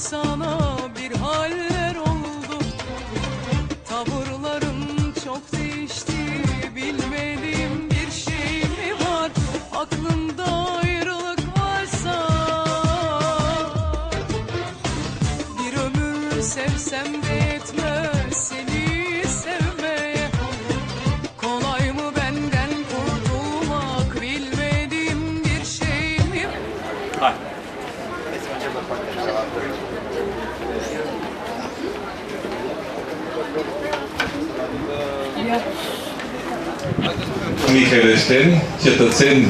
sana bir haller oldu. Tavırlarım çok değişti. Bilmediğim bir şey mi var? Aklımda ayrılık varsa bir ömür sevsem de yetmez seni sevmeye. Kolay mı benden kurtulmak? Bilmediğim bir şey mi var? Hayır. Mihăileşteni, cetățeni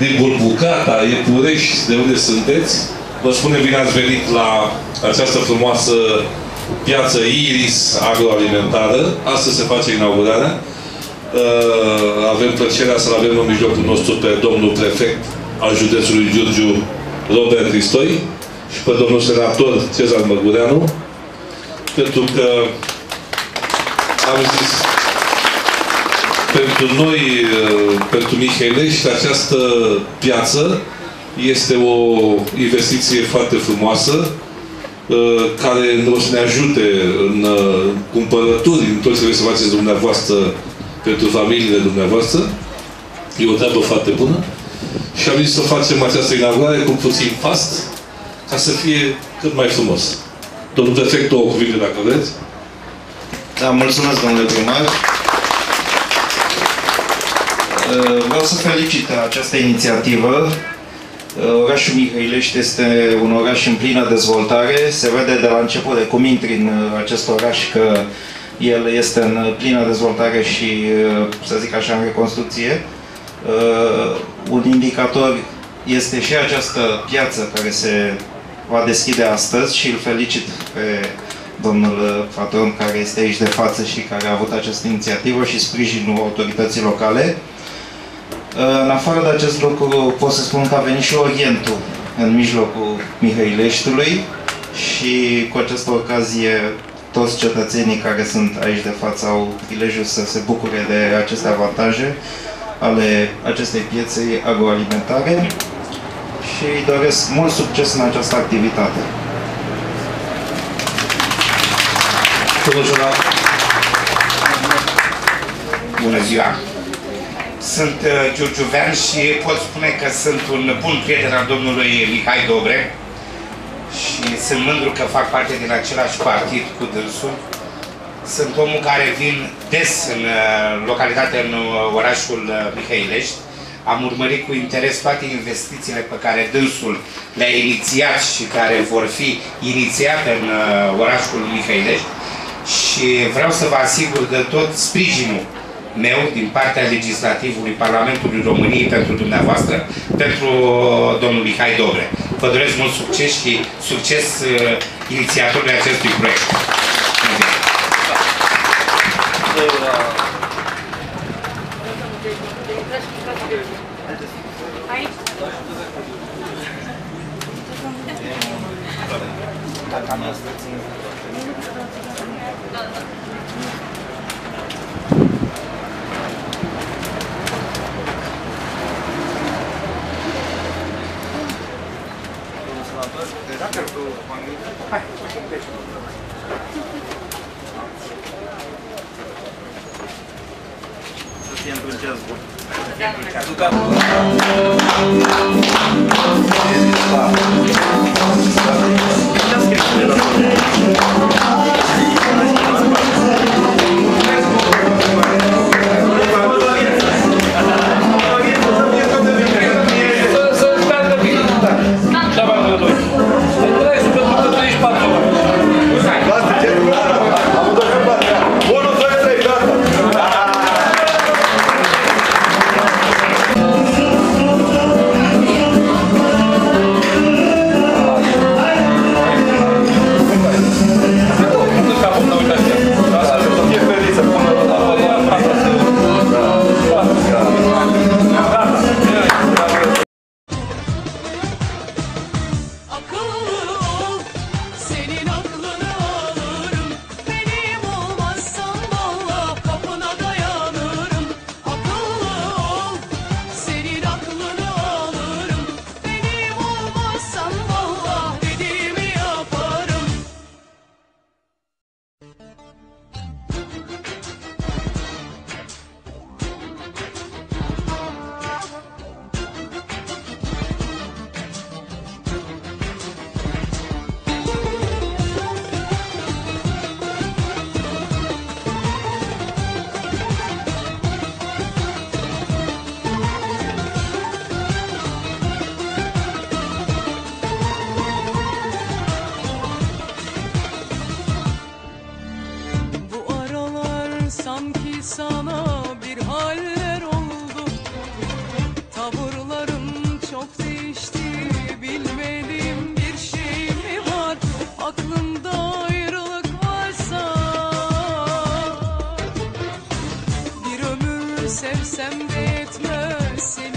din Burbucata, Iepurești, de unde sunteți, vă spunem bine ați venit la această frumoasă piață IRIS Agroalimentară. Astăzi se face inaugurarea. Avem plăcerea să-l avem în mijlocul nostru pe domnul prefect al județului Giurgiu, Robert Cristoi, și pe domnul senator Cezar Măgureanu, pentru că am zis, pentru noi, pentru Mihăilești, această piață este o investiție foarte frumoasă, care o să ne ajute în cumpărături, în tot ce vreți să faceți dumneavoastră pentru familiile dumneavoastră. E o treabă foarte bună. Și am zis să facem această inaugurare cu puțin fast, ca să fie cât mai frumos. Domnul prefect, două cuvinte, dacă vreți. Da, mulțumesc, domnule primar. Vreau să felicit această inițiativă. Orașul Mihăilești este un oraș în plină dezvoltare. Se vede de la început, de cum intri în acest oraș, că el este în plină dezvoltare și, să zic așa, în reconstrucție. Un indicator este și această piață care se va deschide astăzi și îl felicit pe domnul patron care este aici de față și care a avut această inițiativă și sprijinul autorității locale. În afară de acest lucru pot să spun că a venit și Orientul în mijlocul Mihăileștiului și cu această ocazie toți cetățenii care sunt aici de față au prilejul să se bucure de aceste avantaje ale acestei piețe agroalimentare și îi doresc mult succes în această activitate. Bună ziua! Sunt giurgiuvean și pot spune că sunt un bun prieten al domnului Mihai Dobre și sunt mândru că fac parte din același partid cu dânsul. Sunt omul care vin des în localitatea, în orașul Mihăilești. Am urmărit cu interes toate investițiile pe care dânsul le-a inițiat și care vor fi inițiate în orașul Mihăilești. Și vreau să vă asigur de tot sprijinul meu din partea legislativului Parlamentului României pentru dumneavoastră, pentru domnul Mihai Dobre. Vă doresc mult succes și succes inițiatorului acestui proiect. sana bir haller oldu. Tavırların çok değişti. Bilmediğim bir şey mi var? Aklında ayrılık varsa bir ömür sevsem de yetmez.